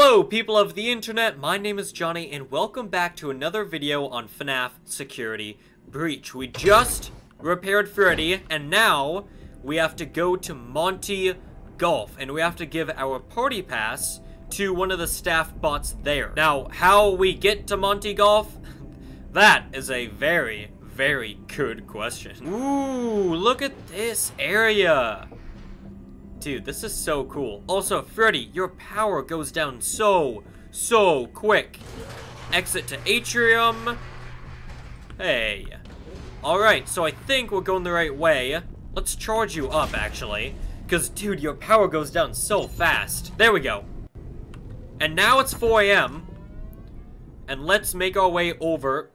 Hello people of the internet, my name is Johnny and welcome back to another video on FNAF Security Breach. We just repaired Freddy and now we have to go to Monty's Golf and we have to give our party pass to one of the staff bots there. Now, how we get to Monty's Golf? That is a very, very good question. Ooh, look at this area. Dude, this is so cool. Also, Freddy, your power goes down so quick. Exit to atrium. Hey. Alright, so I think we're going the right way. Let's charge you up, actually. Because, dude, your power goes down so fast. There we go. And now it's 4 a.m. And let's make our way over...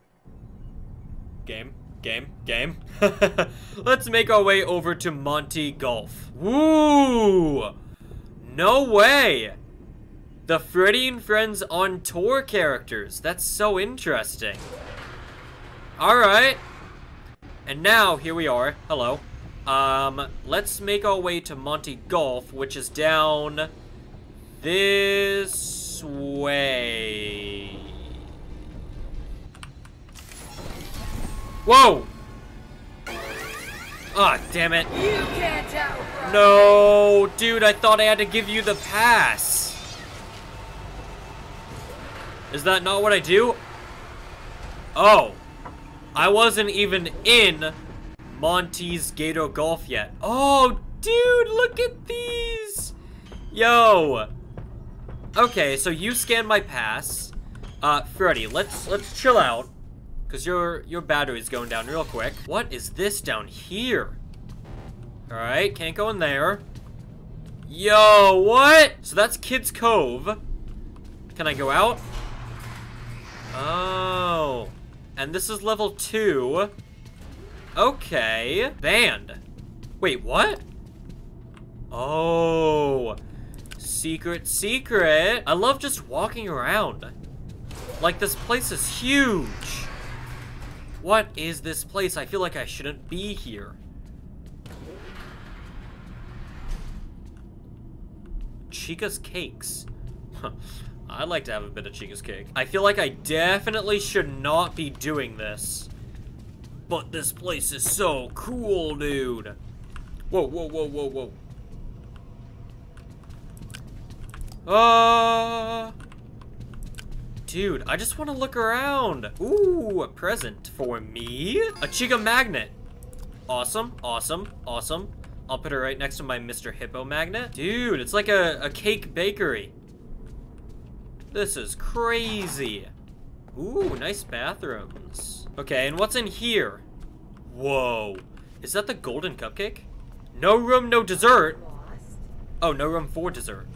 Game. Let's make our way over to Monty's Golf. Woo! No way! The Freddy and Friends on tour characters. That's so interesting. Alright. And now, here we are. Hello. Let's make our way to Monty's Golf, which is down this way. Whoa! Ah, oh, damn it. You can't outrun. No, dude, I thought I had to give you the pass. Is that not what I do? Oh. I wasn't even in Monty's Gator Golf yet. Oh, dude, look at these. Yo. Okay, so you scanned my pass. Freddy, let's chill out. Because your battery's going down real quick. What is this down here? Alright, can't go in there. Yo, what? So that's Kid's Cove. Can I go out? Oh. And this is level 2. Okay. Banned. Wait, what? Oh. Secret. I love just walking around. Like, this place is huge. What is this place? I feel like I shouldn't be here. Chica's Cakes. I'd like to have a bit of Chica's cake. I feel like I definitely should not be doing this. But this place is so cool, dude. Whoa. Dude, I just want to look around. Ooh, a present for me. A Chica magnet. Awesome. I'll put her right next to my Mr. Hippo magnet. Dude, it's like a cake bakery. This is crazy. Ooh, nice bathrooms. Okay, and what's in here? Whoa. Is that the golden cupcake? No room, no dessert. Oh, no room for dessert.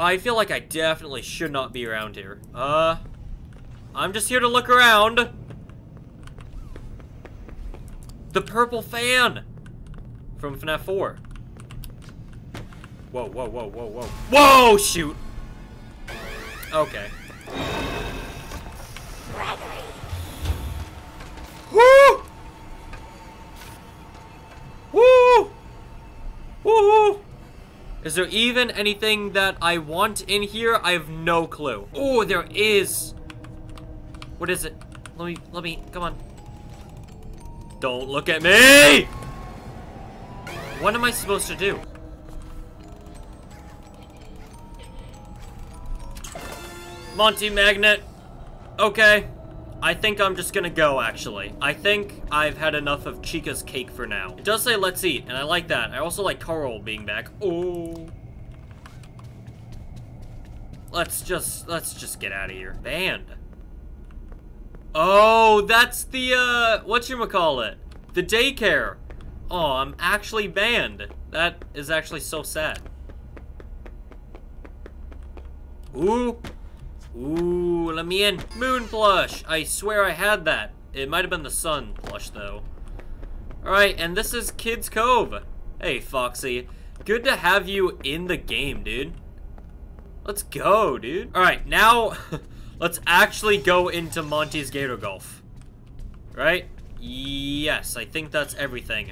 I feel like I definitely should not be around here. I'm just here to look around. The purple fan from FNAF 4. Whoa, shoot. Okay. Woo! Woo! Is there even anything that I want in here? I have no clue. Oh, there is. What is it? Let me, come on. Don't look at me! What am I supposed to do? Monty Magnet. Okay. I think I'm just gonna go, actually. I think I've had enough of Chica's cake for now. It does say let's eat, and I like that. I also like Coral being back. Oh. Let's just get out of here. Banned. Oh, that's the, whatchamacallit? The daycare. Oh, I'm actually banned. That is actually so sad. Ooh. Ooh, let me in. Moon blush. I swear I had that. It might have been the sun blush, though. Alright, and this is Kid's Cove. Hey, Foxy. Good to have you in the game, dude. Let's go, dude. Alright, now let's actually go into Monty's Gator Golf. Right? Yes, I think that's everything.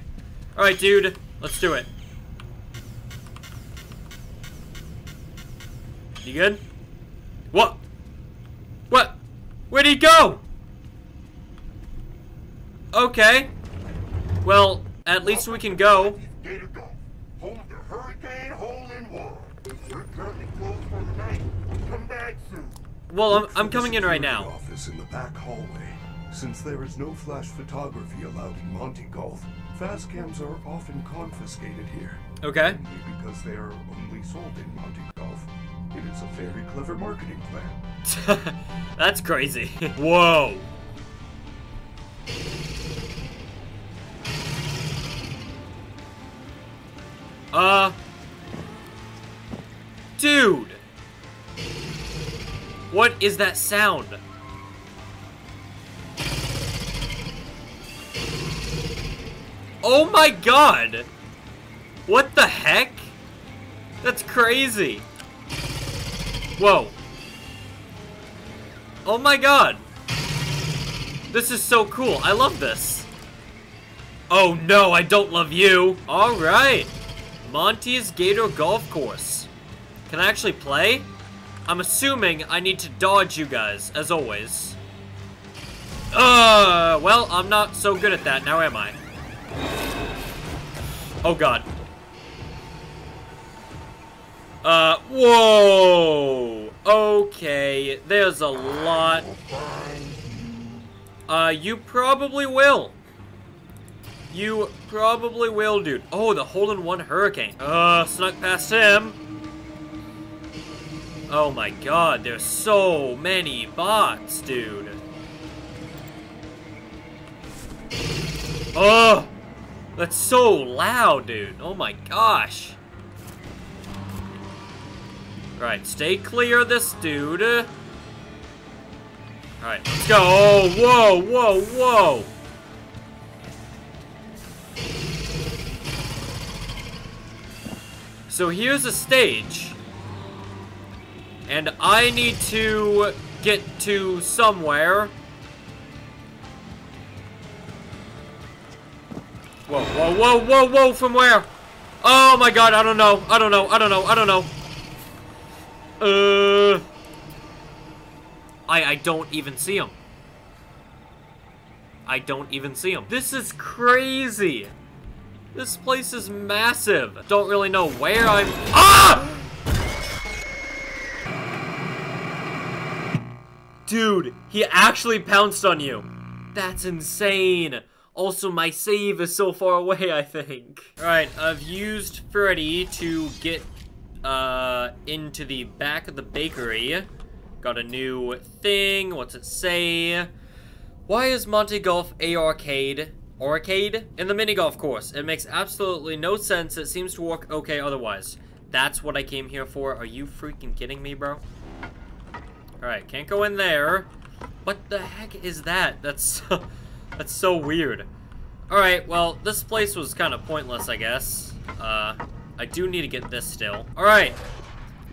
Alright, dude. Let's do it. You good? What? What? Where'd he go? Okay. Well, at least we can go. Gator Golf. Home to Hurricane Hole in One. We're currently closed for the night. Come back soon. Well, I'm coming in right now. Office in the back hallway. Since there is no flash photography allowed in Monty Golf, fast cams are often confiscated here. Okay. Only because they are only sold in Monty Golf. It is a very clever marketing plan. That's crazy. Whoa. Dude. What is that sound? Oh my god! What the heck? That's crazy. Whoa. Oh my god. This is so cool. I love this. Oh no, I don't love you. Alright. Monty's Gator Golf Course. Can I actually play? I'm assuming I need to dodge you guys, as always. Well, I'm not so good at that, now am I? Oh god. Whoa! Okay, there's a lot. You probably will. You probably will, dude. Oh, the Hole in One Hurricane. Snuck past him. Oh my god, there's so many bots, dude. Oh! That's so loud, dude. Oh my gosh. Alright, stay clear of this dude. Alright, let's go. Oh, whoa, whoa, whoa. So here's a stage. And I need to get to somewhere. Whoa, whoa, whoa, whoa, whoa, from where? Oh my god, I don't know, I don't know, I don't know, I don't know. I don't even see him. I don't even see him. This is crazy. This place is massive. Don't really know where I'm... Ah! Dude, he actually pounced on you. That's insane. Also, my save is so far away, I think. Alright, I've used Freddy to get into the back of the bakery. Got a new thing. What's it say? Why is Monty Golf a arcade? Arcade? In the mini golf course. It makes absolutely no sense. It seems to work okay otherwise. That's what I came here for. Are you freaking kidding me, bro? Alright, can't go in there. What the heck is that? That's... That's so weird. Alright, well, this place was kind of pointless, I guess. I do need to get this still. Alright.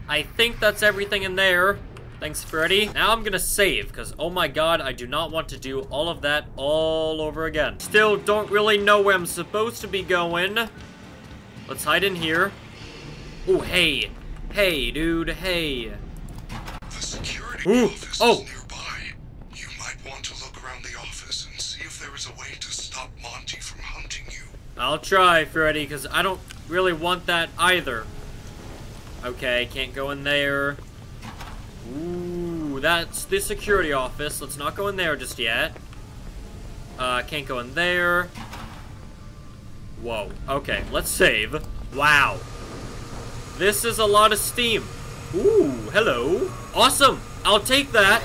I think that's everything in there. Thanks, Freddy. Now I'm gonna save, because, oh my god, I do not want to do all of that all over again. Still don't really know where I'm supposed to be going. Let's hide in here. Ooh, hey. Hey, dude, hey. The security office is nearby. You might want to look around the office and see if there is a way to stop Monty from hunting you. I'll try, Freddy, because I don't really want that either. Okay, can't go in there. Ooh, that's the security office. Let's not go in there just yet. Can't go in there. Whoa. Okay, let's save. Wow. This is a lot of steam. Ooh, hello. Awesome. I'll take that.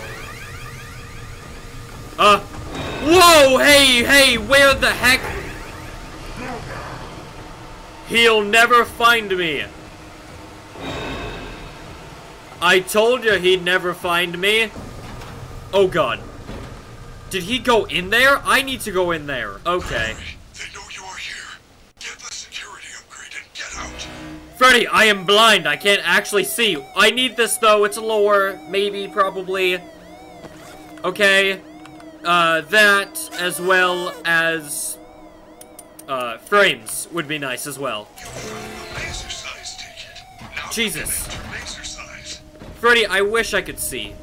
Whoa, hey, hey, where the heck? He'll never find me. I told you he'd never find me. Oh god. Did he go in there? I need to go in there. Okay. They know you are here. Get the security upgrade and get out. Freddy, I am blind. I can't actually see. I need this though. It's a lure. Maybe, probably. Okay. That as well as frames would be nice as well. You found the Mazercise ticket. Now Jesus. Freddy, I wish I could see.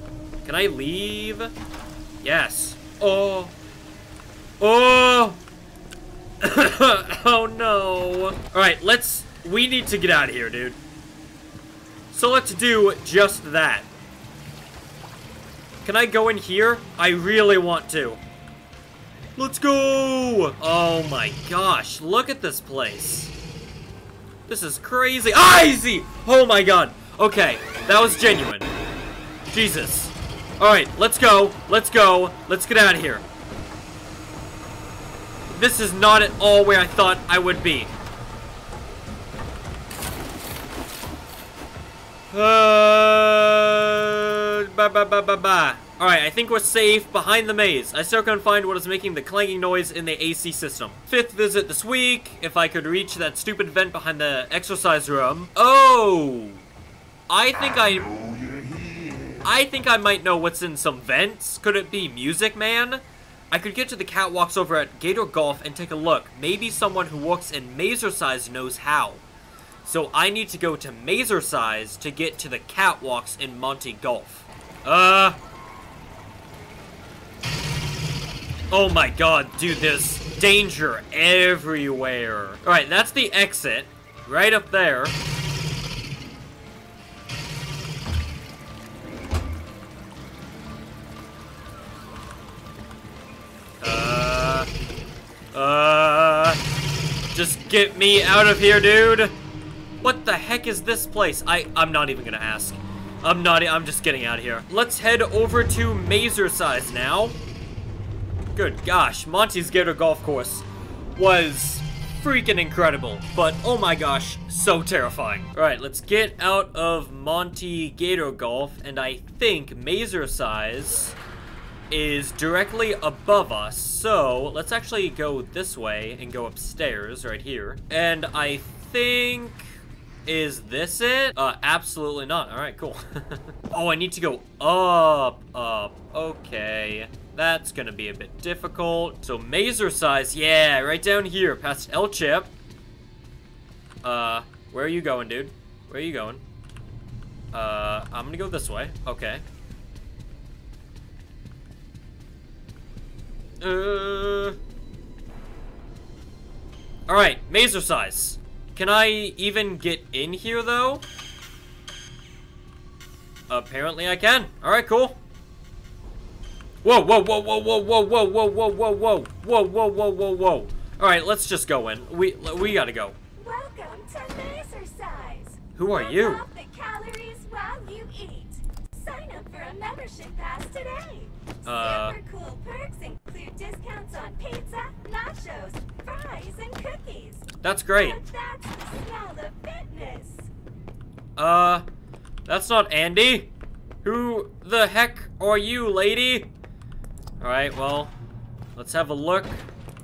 Can I leave? Yes. Oh. Oh. Oh no. Alright, we need to get out of here, dude. So let's do just that. Can I go in here? I really want to. Let's go! Oh my gosh, look at this place. This is crazy. Ah, easy! Oh my god. Okay, that was genuine. Jesus. Alright, let's go. Let's go. Let's get out of here. This is not at all where I thought I would be. Alright, I think we're safe behind the maze. I still can't find what is making the clanging noise in the AC system. 5th visit this week. If I could reach that stupid vent behind the exercise room. Oh! I think I might know what's in some vents. Could it be Music Man? I could get to the catwalks over at Gator Golf and take a look. Maybe someone who works in Mazercise knows how. So I need to go to Mazercise to get to the catwalks in Monty Golf. Oh my god, dude, there's danger everywhere. Alright, that's the exit. Right up there. Just get me out of here, dude. What the heck is this place? I'm not even gonna ask. I'm just getting out of here. Let's head over to Mazercise now. Good gosh, Monty's Gator Golf Course was freaking incredible, but oh my gosh, so terrifying. All right, let's get out of Monty Gator Golf, and I think Mazercise is directly above us, so let's actually go this way and go upstairs right here. And I think, is this it? Absolutely not. All right, cool. Oh, I need to go up. Okay. That's gonna be a bit difficult. So Mazercise, yeah, right down here, past El Chip. Where are you going, dude? Where are you going? I'm gonna go this way. Okay. All right, Mazercise. Can I even get in here though? Apparently I can. All right, cool. Whoa. All right, let's just go in. We gotta go. Welcome to Mazercise. Who are you? Burn off the calories while you eat. Sign up for a membership pass today. Super cool perks include discounts on pizza, nachos, fries, and cookies. That's great. But that's the smell of fitness. That's not Andy. Who the heck are you, lady? All right, well, let's have a look.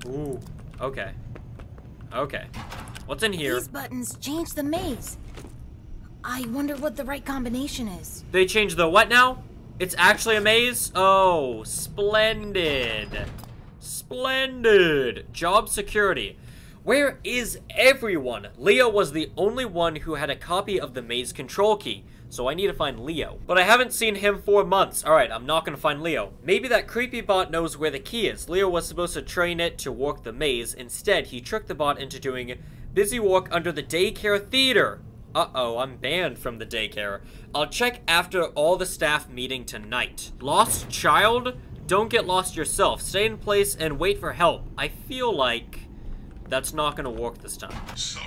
Ooh, okay. Okay. What's in here? These buttons change the maze. I wonder what the right combination is. They change the what now? It's actually a maze? Oh, splendid. Splendid. Job security. Where is everyone? Leo was the only one who had a copy of the maze control key. So I need to find Leo. But I haven't seen him for months. All right, I'm not gonna find Leo. Maybe that creepy bot knows where the key is. Leo was supposed to train it to work the maze. Instead, he tricked the bot into doing busy work under the daycare theater. Uh-oh, I'm banned from the daycare. I'll check after all the staff meeting tonight. Lost child? Don't get lost yourself. Stay in place and wait for help. I feel like that's not gonna work this time. So,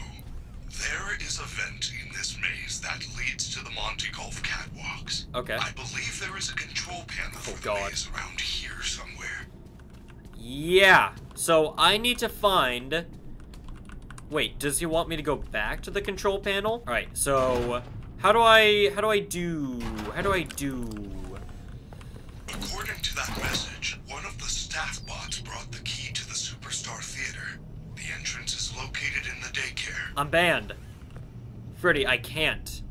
there is a vent in this maze that leads to the Monty Golf catwalks. Okay. I believe there is a control panel for the maze around here somewhere. Yeah. So I need to find... Wait, does he want me to go back to the control panel? All right. So how do I do? According to that message, one of the staff bots brought the key to the Superstar Theater. The entrance is located in the daycare. I'm banned. Freddy, I can't.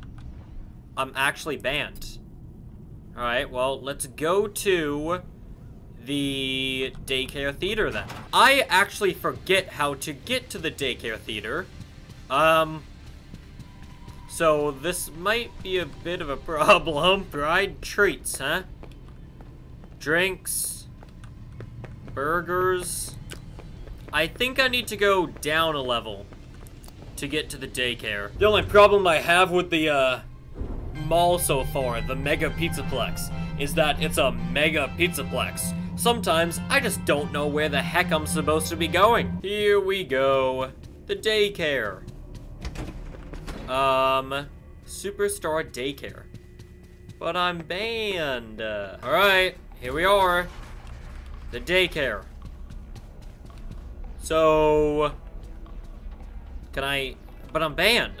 I'm actually banned. Alright, well, let's go to the daycare theater then. I actually forget how to get to the daycare theater. So this might be a bit of a problem. Fried treats, huh? Drinks. Burgers. I think I need to go down a level to get to the daycare. The only problem I have with the mall so far, the Mega Pizzaplex, is that it's a Mega Pizzaplex. Sometimes I just don't know where the heck I'm supposed to be going. Here we go. The daycare. Superstar Daycare. But I'm banned. Alright, here we are. The daycare. So... can I... but I'm banned.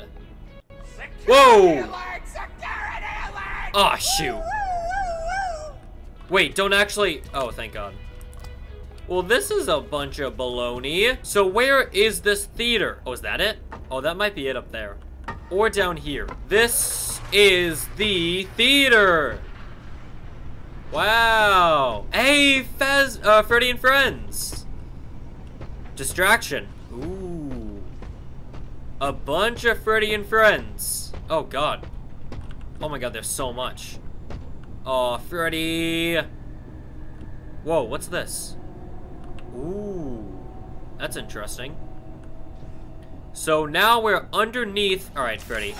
Security alert! Security alert! Oh, shoot. Wait, don't actually... oh, thank God. Well, this is a bunch of baloney. So where is this theater? Oh, is that it? Oh, that might be it up there. Or down here. This is the theater. Wow. Hey, Freddy and Friends. Distraction. Ooh. A bunch of Freddy and Friends. Oh, God. Oh, my God, there's so much. Oh, Freddy. Whoa, what's this? Ooh. That's interesting. So now we're underneath... all right, Freddy.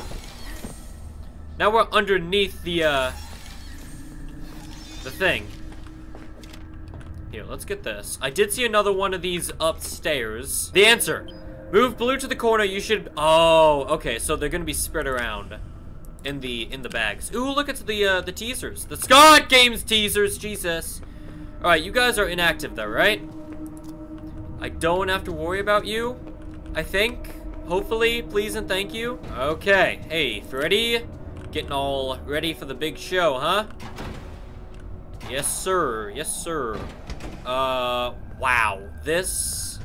Now we're underneath the thing. Here, let's get this. I did see another one of these upstairs. The answer. Move blue to the corner. You should... oh, okay. So they're going to be spread around in the bags. Ooh, look at the teasers. The Scott Games teasers. Jesus. All right, you guys are inactive though, right? I don't have to worry about you, I think. Hopefully, please and thank you. Okay, hey, Freddy. Getting all ready for the big show, huh? Yes, sir. Yes, sir. Wow. This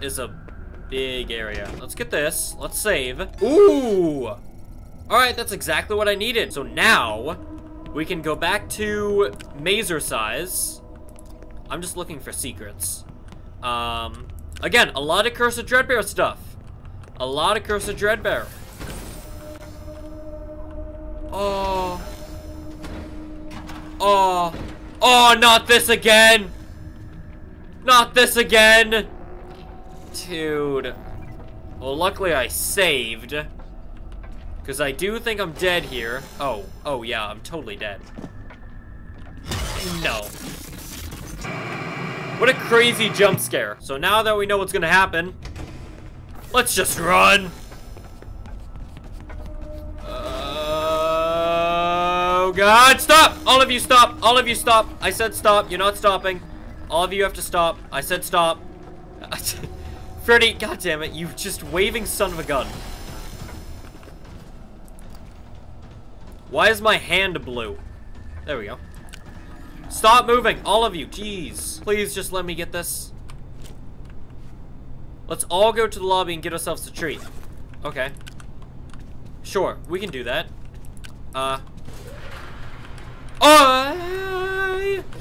is a big area. Let's get this. Let's save. Ooh! Alright, that's exactly what I needed. So now, we can go back to Mazercise. I'm just looking for secrets. Again, a lot of Cursed Dreadbear stuff. A lot of Cursed Dreadbear. Oh. Oh. Oh, not this again. Not this again. Dude. Well, luckily I saved. Because I do think I'm dead here. Oh. Oh, yeah, I'm totally dead. No. What a crazy jump scare. So now that we know what's gonna happen, let's just run. Oh, God, stop. All of you stop. All of you stop. I said stop. You're not stopping. All of you have to stop. I said stop. Freddy, God damn it. You just waving son of a gun. Why is my hand blue? There we go. Stop moving, all of you. Jeez. Please just let me get this. Let's all go to the lobby and get ourselves a treat. Okay. Sure, we can do that.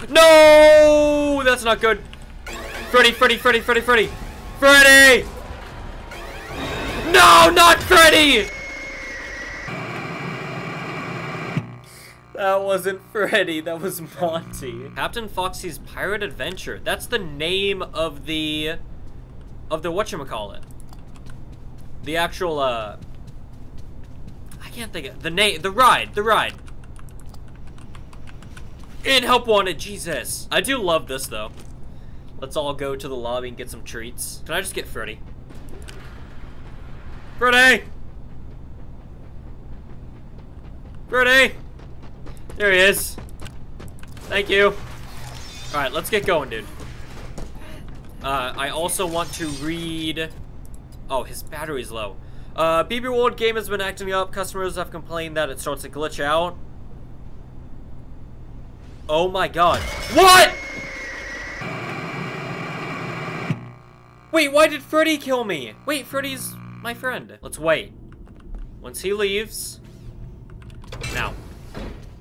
No! That's not good. Freddy, Freddy, Freddy, Freddy, Freddy. Freddy! No, not Freddy! That wasn't Freddy, that was Monty. Captain Foxy's Pirate Adventure. That's the name of the whatchamacallit. The actual I can't think of the name, the ride. In Help Wanted, Jesus. I do love this though. Let's all go to the lobby and get some treats. Can I just get Freddy? Freddy! Freddy! There he is. Thank you. All right, let's get going, dude. I also want to read... oh, his battery's low. BB World Game has been acting up. Customers have complained that it starts to glitch out. Oh my God. What? Wait, why did Freddy kill me? Wait, Freddy's my friend. Let's wait. Once he leaves... now.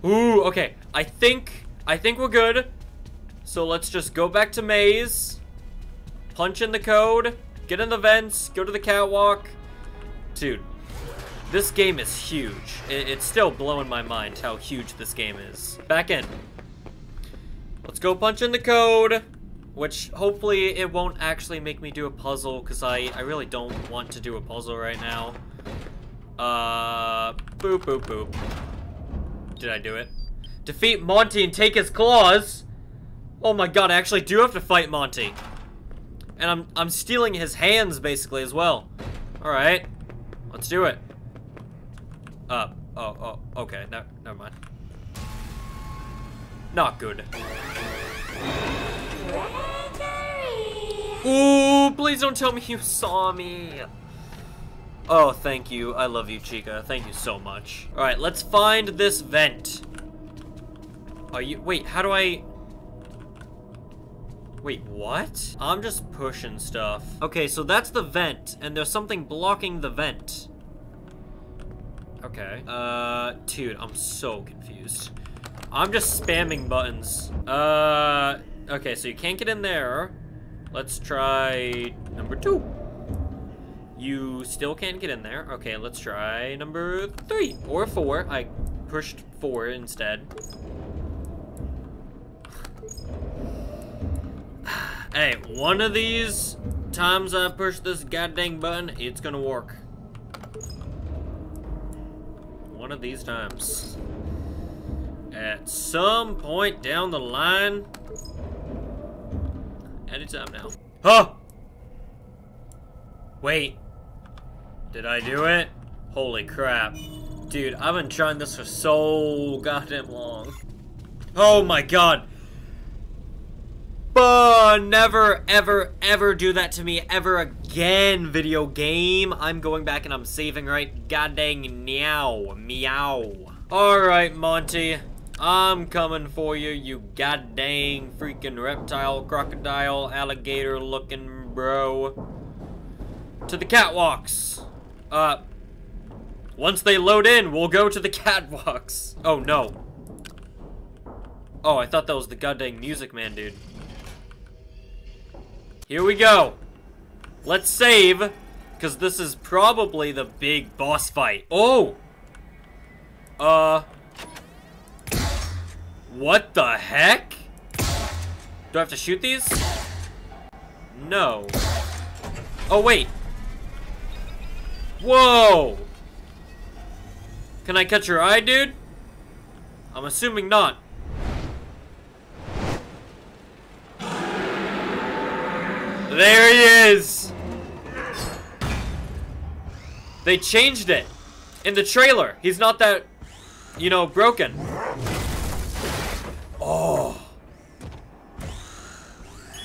Ooh, okay. I think we're good. So let's just go back to maze, punch in the code, get in the vents, go to the catwalk. Dude, This game is huge. It's still blowing my mind how huge this game is. Back in. Let's go punch in the code, which hopefully it won't actually make me do a puzzle, because I really don't want to do a puzzle right now. Boop, boop, boop. Did I do it? Defeat Monty and take his claws? Oh my god, I actually do have to fight Monty. And I'm stealing his hands, basically, as well. Alright. Let's do it. Okay, no, never mind. Not good. Ooh, please don't tell me you saw me. Oh, thank you. I love you, Chica. Thank you so much. Alright, let's find this vent. Are you- wait, how do I- wait, what? I'm just pushing stuff. Okay, so that's the vent, and there's something blocking the vent. Okay. Dude, I'm so confused. I'm just spamming buttons. Okay, so you can't get in there. Let's try number 2. You still can't get in there. Okay, let's try number 3 or 4. I pushed 4 instead. Hey, one of these times I push this goddamn button, it's gonna work. One of these times. At some point down the line. Anytime now. Huh! Wait. Did I do it? Holy crap. Dude, I've been trying this for so goddamn long. Oh my god. Never, ever, ever do that to me ever again, video game. I'm going back and I'm saving right god dang meow, meow. Alright, Monty. I'm coming for you, you god dang freaking reptile, crocodile, alligator looking bro. To the catwalks. Once they load in, we'll go to the catwalks. Oh, no. Oh, I thought that was the god dang Music Man, dude. Here we go. Let's save, because this is probably the big boss fight. Oh! What the heck? Do I have to shoot these? No. Oh, wait. Whoa! Can I catch your eye, dude? I'm assuming not. There he is! They changed it. In the trailer, he's not that, you know, broken. Oh.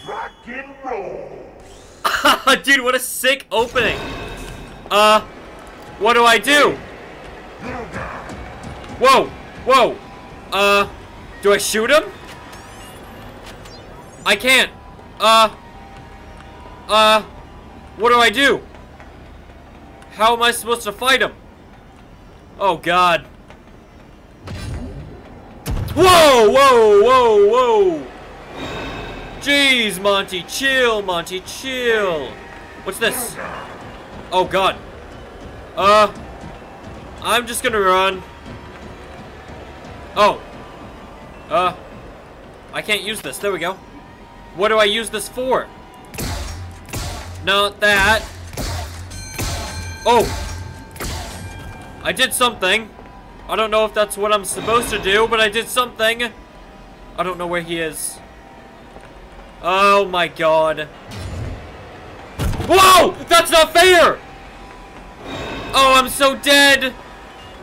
Rock and roll. Dude, what a sick opening. What do I do? Whoa, whoa. Do I shoot him? I can't. What do I do? How am I supposed to fight him? Oh, God. Whoa, whoa, whoa, whoa. Jeez, Monty, chill, Monty, chill. What's this? Oh, God. I'm just gonna run. Oh. I can't use this. There we go. What do I use this for? Not that. Oh. I did something. I don't know if that's what I'm supposed to do, but I did something. I don't know where he is. Oh my god. Whoa! That's not fair! Oh, I'm so dead.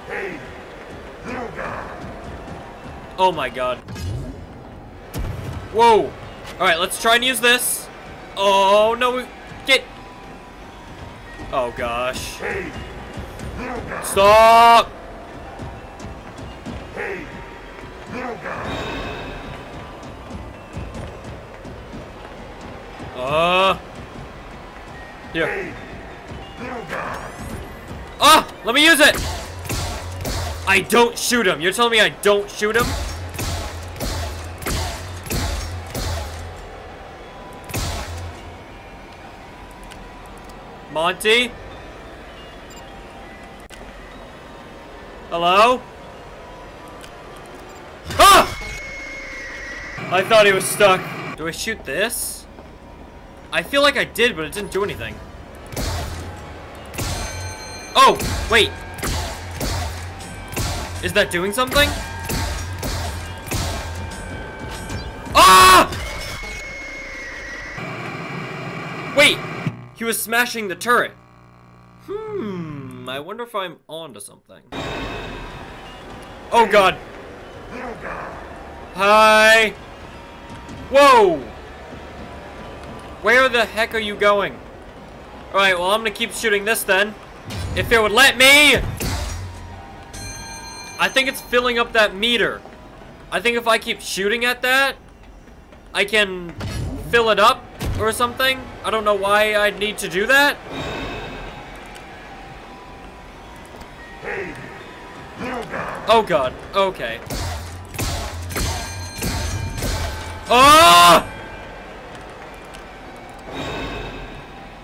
Hey, little guy. Oh my god. Whoa. Alright, let's try and use this. Oh, no. Get! Oh gosh! Hey, little guy. Stop! Hey, little guy. Here. Hey, little guy. Ah! Let me use it. I don't shoot him. You're telling me I don't shoot him? Monty? Hello? Ah! I thought he was stuck. Do I shoot this? I feel like I did, but it didn't do anything. Oh, wait. Is that doing something? Ah! Wait, he was smashing the turret. Hmm, I wonder if I'm onto something. Oh God. Hi. Whoa. Where the heck are you going? All right, well, I'm gonna keep shooting this then. If it would let me. I think it's filling up that meter. I think if I keep shooting at that, I can fill it up or something. I don't know why I'd need to do that. Oh God, okay. Oh!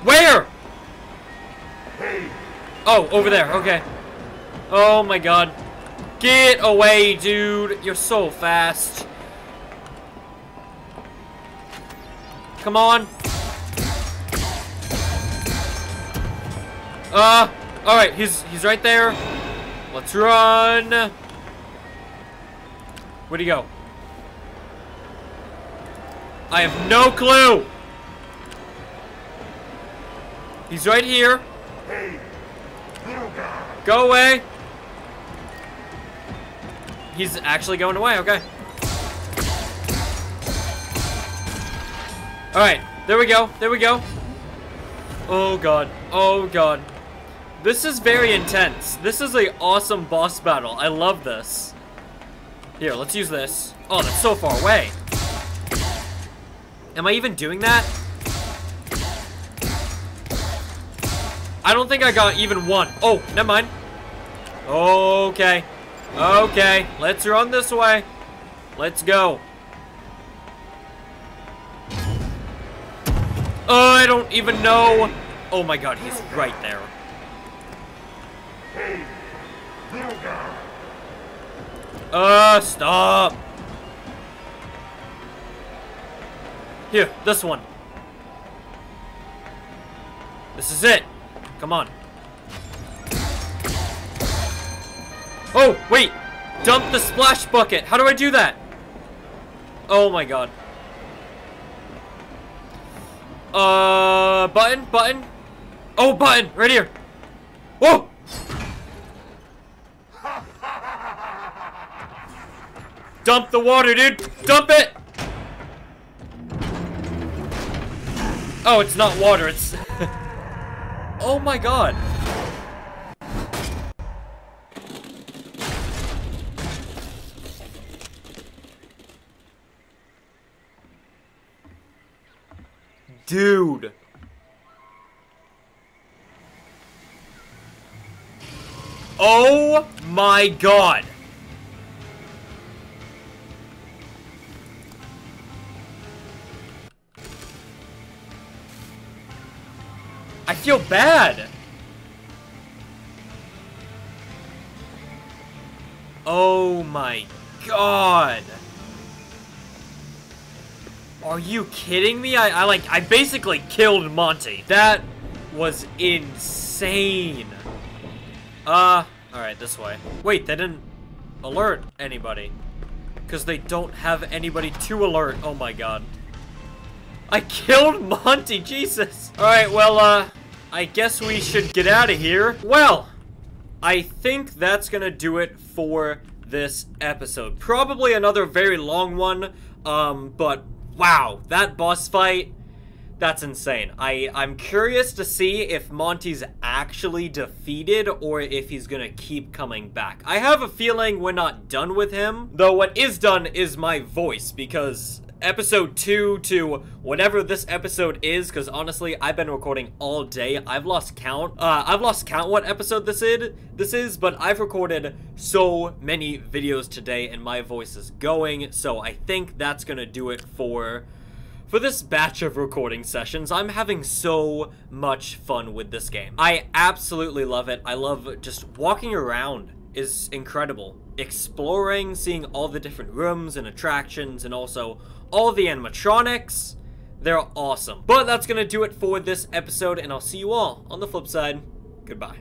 Where? Oh, over there, okay. Oh my God. Get away, dude. You're so fast. Come on. All right, he's right there. Let's run. Where'd he go? I have no clue. He's right here. Go away. He's actually going away, okay. All right, there we go, there we go. Oh God, oh God. This is very intense. This is an awesome boss battle. I love this. Here, let's use this. Oh, that's so far away. Am I even doing that? I don't think I got even one. Oh, never mind. Okay. Okay, let's run this way. Let's go. Oh, I don't even know. Oh my God, he's right there. Stop. Here, this one. This is it. Come on. Oh, wait. Dump the splash bucket. How do I do that? Oh my God. Button. Oh, button, right here. Whoa. Dump the water, dude. Dump it. Oh, it's not water. It's... Oh my God. Dude. Oh my God. I feel bad. Oh my God. Are you kidding me? I basically killed Monty. That was insane. All right, this way. Wait, they didn't alert anybody because they don't have anybody to alert. Oh my God. I killed Monty, Jesus. All right, well, I guess we should get out of here. Well, I think that's gonna do it for this episode. Probably another very long one, but wow, that boss fight, that's insane. I'm curious to see if Monty's actually defeated or if he's gonna keep coming back. I have a feeling we're not done with him, though what is done is my voice, because episode 2 to whatever this episode is, because honestly, I've been recording all day. I've lost count. I've lost count what episode this is, but I've recorded so many videos today and my voice is going, so I think that's gonna do it for this batch of recording sessions. I'm having so much fun with this game. I absolutely love it. I love just walking around is incredible. Exploring, seeing all the different rooms and attractions, and also all the animatronics. They're awesome. But that's going to do it for this episode, and I'll see you all on the flip side. Goodbye.